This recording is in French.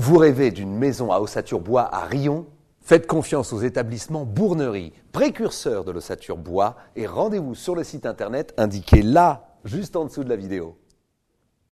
Vous rêvez d'une maison à ossature bois à Riom? Faites confiance aux établissements Bournery, précurseurs de l'ossature bois, et rendez-vous sur le site internet indiqué là, juste en dessous de la vidéo.